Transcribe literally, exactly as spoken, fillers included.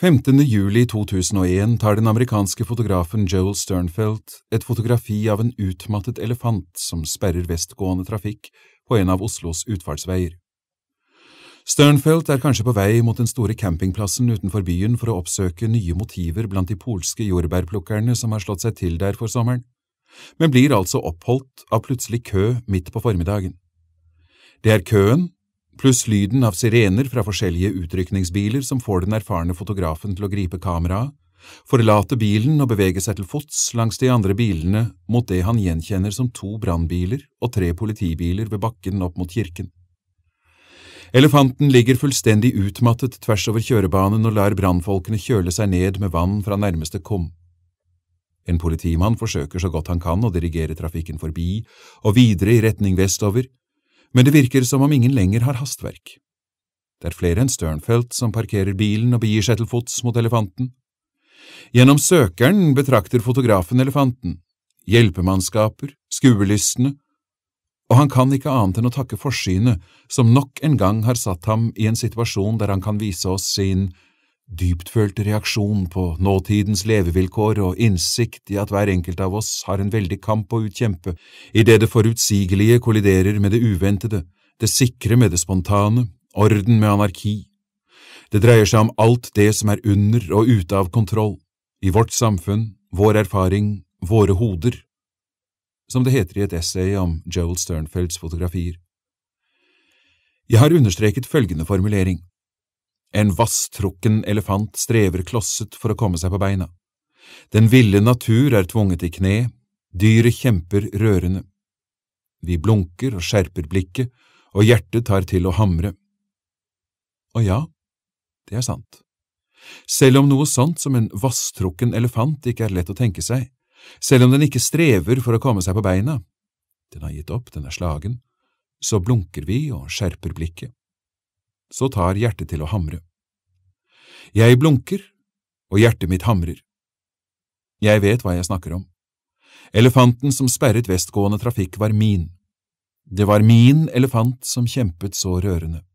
femtende juli to tusen og en tar den amerikanske fotografen Joel Sternfeld et fotografi av en utmattet elefant som sperrer vestgående trafikk på en av Oslos utfartsveier. Sternfeld er kanskje på vei mot den store campingplassen utenfor byen for å oppsøke nye motiver blant de polske jordbærplukkerne som har slått seg til der for sommeren, men blir altså oppholdt av plutselig kø midt på formiddagen. Det er køen, pluss lyden av sirener fra forskjellige utrykningsbiler som får den erfarne fotografen til å gripe kameraet, forlate bilen og bevege seg til fots langs de andre bilene mot det han gjenkjenner som to brannbiler og tre politibiler ved bakken opp mot kirken. Elefanten ligger fullstendig utmattet tvers over kjørebanen og lar brannfolkene kjøle seg ned med vann fra nærmeste kum. En politimann forsøker så godt han kan å dirigere trafikken forbi og videre i retning vestover, men det virker som om ingen lenger har hastverk. Det er flere enn Sternfeld som parkerer bilen og begir seg til fots mot elefanten. Gjennom søkeren betrakter fotografen elefanten, hjelpemannskaper, skuelystne, og han kan ikke annet enn å takke forsynet som nok en gang har satt ham i en situasjon der han kan vise oss sin dyptfølte reaksjon på nåtidens levevilkår og innsikt i at hver enkelt av oss har en veldig kamp å utkjempe, i det det forutsigelige kolliderer med det uventede, det sikre med det spontane, orden med anarki. Det dreier seg om alt det som er under og ute av kontroll, i vårt samfunn, vår erfaring, våre hoder, som det heter i et essay om Joel Sternfelds fotografier. Jeg har understreket følgende formulering: en vasstrukken elefant strever klosset for å komme seg på beina. Den ville natur er tvunget i kne, dyret kjemper rørende. Vi blunker og skjerper blikket, og hjertet tar til å hamre. Og ja, det er sant. Selv om noe sånt som en vasstrukken elefant ikke er lett å tenke seg, selv om den ikke strever for å komme seg på beina, den har gitt opp, den er slagen, så blunker vi og skjerper blikket. Så tar hjertet til å hamre. Jeg blunker, og hjertet mitt hamrer. Jeg vet hva jeg snakker om. Elefanten som sperret vestgående trafikk var min. Det var min elefant som kjempet så rørende.